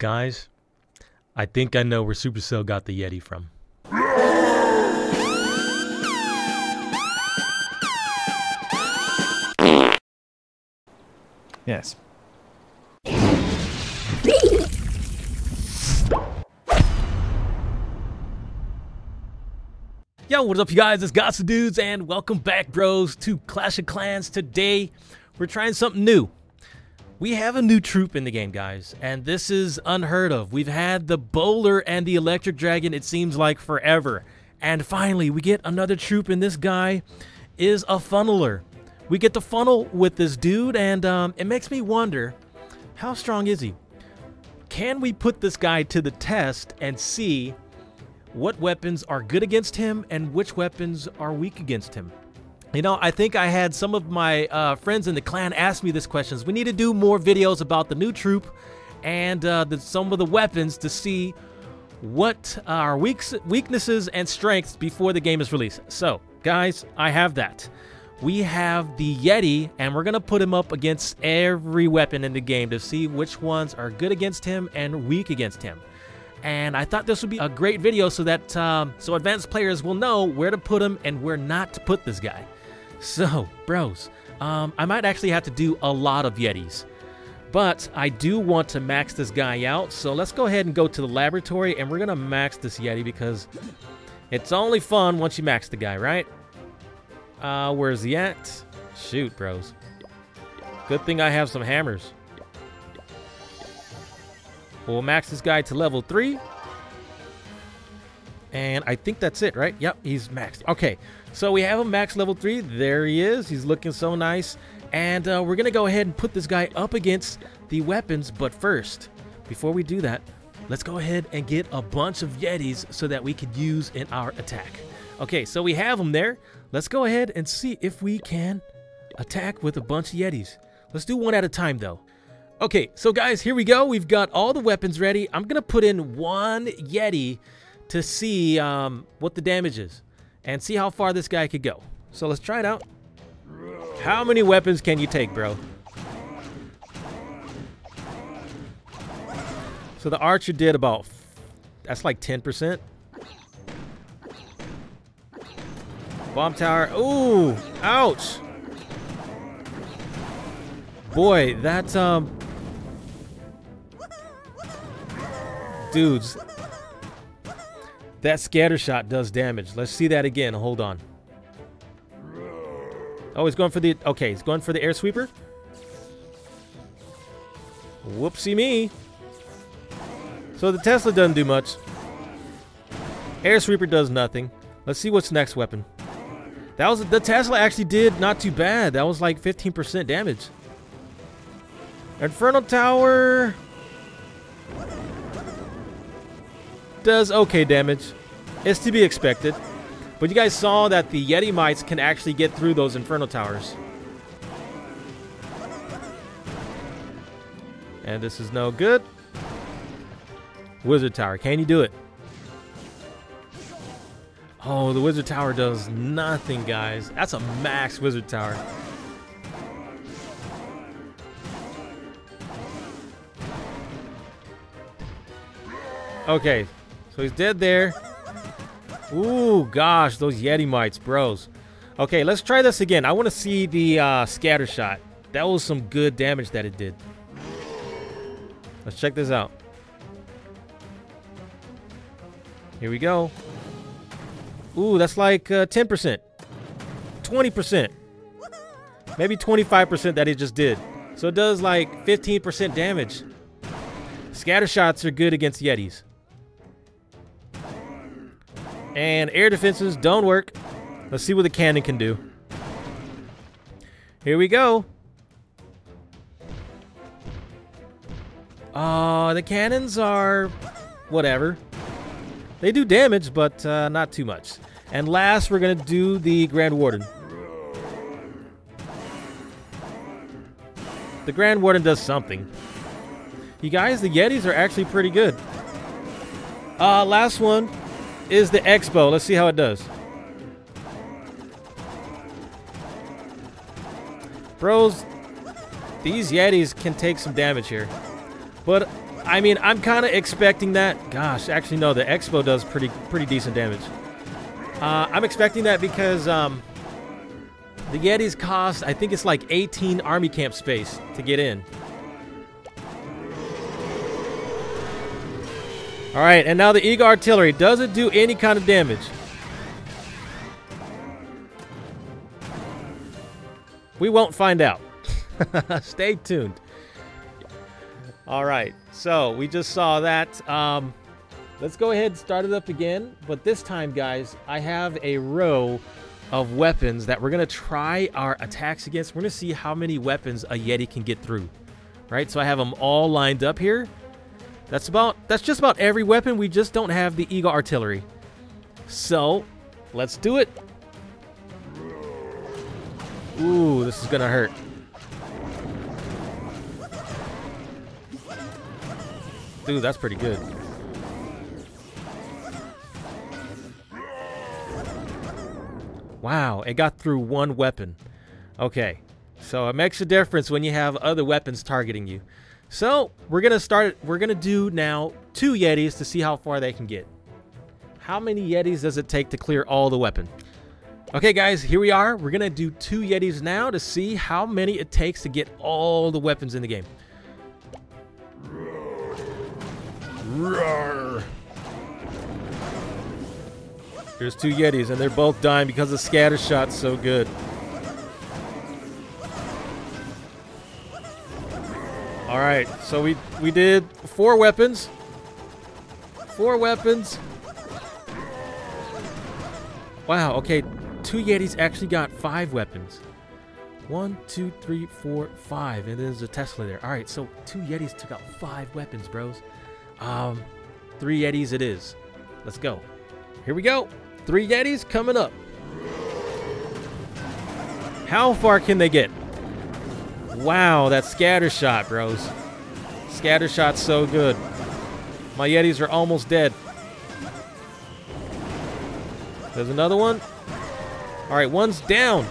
Guys, I think I know where Supercell got the Yeti from. Yes. Yo, what's up, you guys? It's Godson Dudes, and welcome back, bros, to Clash of Clans. Today, we're trying something new. We have a new troop in the game, guys, and this is unheard of. We've had the bowler and the electric dragon, it seems like, forever. And finally, we get another troop, and this guy is a funneler. We get to funnel with this dude, and it makes me wonder, how strong is he? Can we put this guy to the test and see what weapons are good against him and which weapons are weak against him? You know, I think I had some of my friends in the clan ask me this questions. We need to do more videos about the new troop and some of the weapons to see what are weaknesses and strengths before the game is released. So, guys, I have that. We have the Yeti, and we're going to put him up against every weapon in the game to see which ones are good against him and weak against him. And I thought this would be a great video so that so advanced players will know where to put him and where not to put this guy. So, bros, I might actually have to do a lot of Yetis, but I do want to max this guy out. So let's go ahead and go to the laboratory, and we're going to max this Yeti because it's only fun once you max the guy, right? Where's he at? Shoot, bros. Good thing I have some hammers. We'll max this guy to level 3. And I think that's it, right? Yep, he's maxed. Okay, so we have him max level 3. There he is. He's looking so nice. And we're going to go ahead and put this guy up against the weapons. But first, before we do that, let's go ahead and get a bunch of Yetis so that we could use in our attack. Okay, so we have him there. Let's go ahead and see if we can attack with a bunch of Yetis. Let's do one at a time, though. Okay, so guys, here we go. We've got all the weapons ready. I'm going to put in one Yeti to see what the damage is and see how far this guy could go. So let's try it out. How many weapons can you take, bro? So the archer did about, that's like 10%. Bomb tower. Ooh, ouch. Boy, that's, dudes, that scatter shot does damage. Let's see that again. Hold on. Oh, he's going for the... Okay, he's going for the air sweeper. Whoopsie me. So the Tesla doesn't do much. Air sweeper does nothing. Let's see what's next weapon. That was... The Tesla actually did not too bad. That was like 15% damage. Inferno Tower does okay damage. It's to be expected. But you guys saw that the Yeti mites can actually get through those Inferno Towers. And this is no good. Wizard Tower, can you do it? Oh, the Wizard Tower does nothing, guys. That's a max Wizard Tower. Okay, so he's dead there. Ooh, gosh, those Yeti mites, bros. Okay, let's try this again. I want to see the scatter shot. That was some good damage that it did. Let's check this out. Here we go. Ooh, that's like 10%. 20%. Maybe 25% that it just did. So it does like 15% damage. Scatter shots are good against Yetis. And air defenses don't work. Let's see what the cannon can do. Here we go. The cannons are whatever. They do damage, but not too much. And last, we're going to do the Grand Warden. The Grand Warden does something. You guys, the Yetis are actually pretty good. Last one is the X-Bow. Let's see how it does. Bros, these Yetis can take some damage here. But I mean, I'm kind of expecting that. Gosh, actually, no, the X-Bow does pretty decent damage. I'm expecting that because the Yetis cost, I think it's like 18 army camp space to get in. All right, and now the Eagle Artillery. Does it do any kind of damage? We won't find out. Stay tuned. All right, so we just saw that. Let's go ahead and start it up again. But this time, guys, I have a row of weapons that we're going to try our attacks against. We're going to see how many weapons a Yeti can get through. Right, so I have them all lined up here. That's just about every weapon. We just don't have the Eagle Artillery. So, let's do it. Ooh, this is gonna hurt. Dude, that's pretty good. Wow, it got through one weapon. Okay, so it makes a difference when you have other weapons targeting you. So, we're gonna do now 2 Yetis to see how far they can get. How many Yetis does it take to clear all the weapon? Okay guys, here we are. We're gonna do 2 Yetis now to see how many it takes to get all the weapons in the game. Roar. There's 2 Yetis and they're both dying because the scatter shot's so good. All right, so we did 4 weapons. 4 weapons. Wow, okay, 2 Yetis actually got 5 weapons. 1, 2, 3, 4, 5, and there's a Tesla there. All right, so 2 Yetis took out 5 weapons, bros. 3 Yetis it is. Let's go. Here we go. 3 Yetis coming up. How far can they get? Wow, that scatter shot, bros. Scatter shot's so good. My Yetis are almost dead. There's another one. All right, one's down.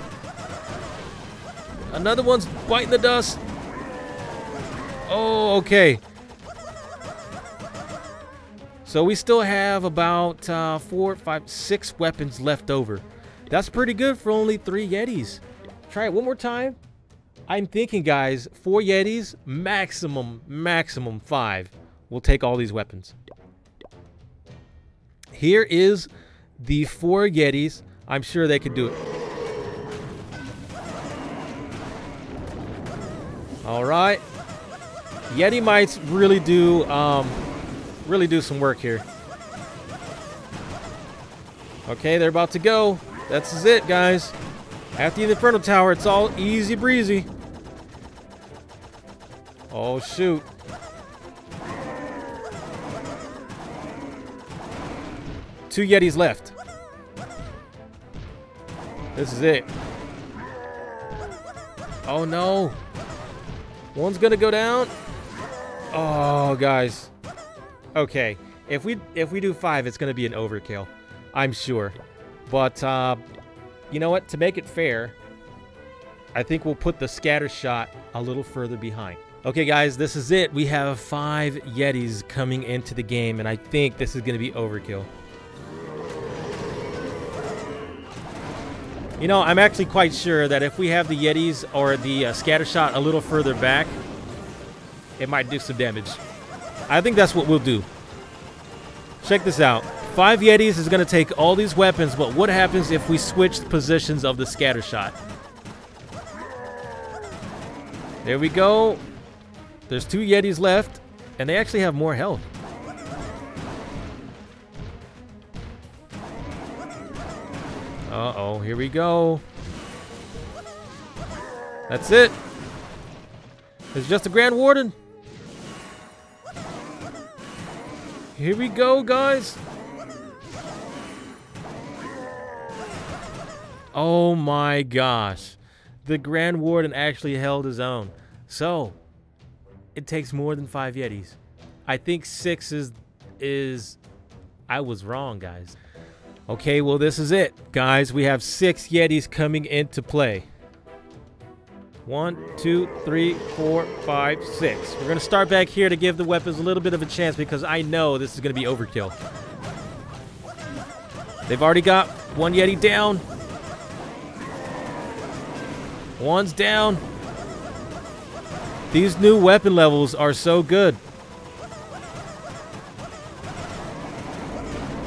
Another one's biting the dust. Oh, okay. So we still have about 4, 5, 6 weapons left over. That's pretty good for only 3 Yetis. Try it one more time. I'm thinking, guys, 4 Yetis, maximum 5. We'll take all these weapons. Here is the 4 Yetis. I'm sure they could do it. All right. Yeti mites really do some work here. Okay, they're about to go. That's it, guys. After the Inferno Tower, it's all easy breezy. Oh, shoot. Two Yetis left. This is it. Oh, no. One's going to go down. Oh, guys. Okay. If we do 5, it's going to be an overkill. I'm sure. But, you know what? To make it fair, I think we'll put the scatter shot a little further behind. Okay, guys, this is it. We have 5 Yetis coming into the game, and I think this is going to be overkill. You know, I'm actually quite sure that if we have the Yetis or the scatter shot a little further back, it might do some damage. I think that's what we'll do. Check this out. 5 Yetis is going to take all these weapons, but what happens if we switch positions of the scatter shot? There we go. There's 2 Yetis left, and they actually have more health. Uh-oh, here we go. That's it. It's just a Grand Warden. Here we go, guys. Oh my gosh. The Grand Warden actually held his own. So, it takes more than 5 Yetis. I think 6 is I was wrong, guys. Okay, well, this is it. Guys, we have 6 Yetis coming into play. 1, 2, 3, 4, 5, 6. We're gonna start back here to give the weapons a little bit of a chance because I know this is gonna be overkill. They've already got one Yeti down. One's down. These new weapon levels are so good.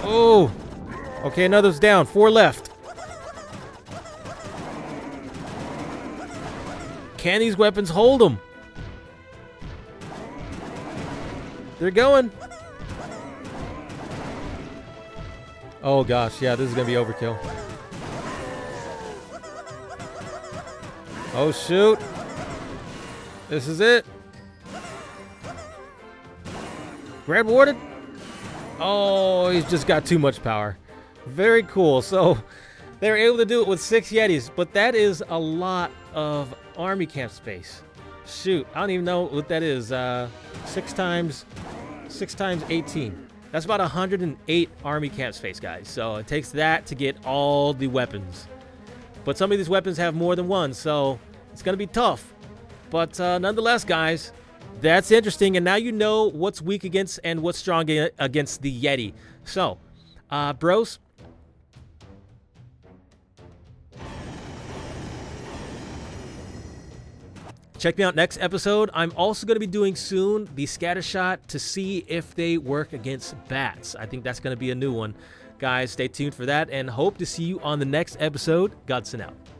Oh, okay, another's down. 4 left. Can these weapons hold them? They're going. Oh gosh, yeah, this is gonna be overkill. Oh shoot. This is it. Grab warded. Oh, he's just got too much power. Very cool. So they're able to do it with 6 Yetis, but that is a lot of army camp space. Shoot, I don't even know what that is. 6 times 18. That's about 108 army camp space, guys. So it takes that to get all the weapons. But some of these weapons have more than one, so it's gonna be tough. But nonetheless, guys, that's interesting. And now you know what's weak against and what's strong against the Yeti. So, bros, check me out next episode. I'm also going to be doing soon the scatter shot to see if they work against bats. I think that's going to be a new one. Guys, stay tuned for that and hope to see you on the next episode. Godson out.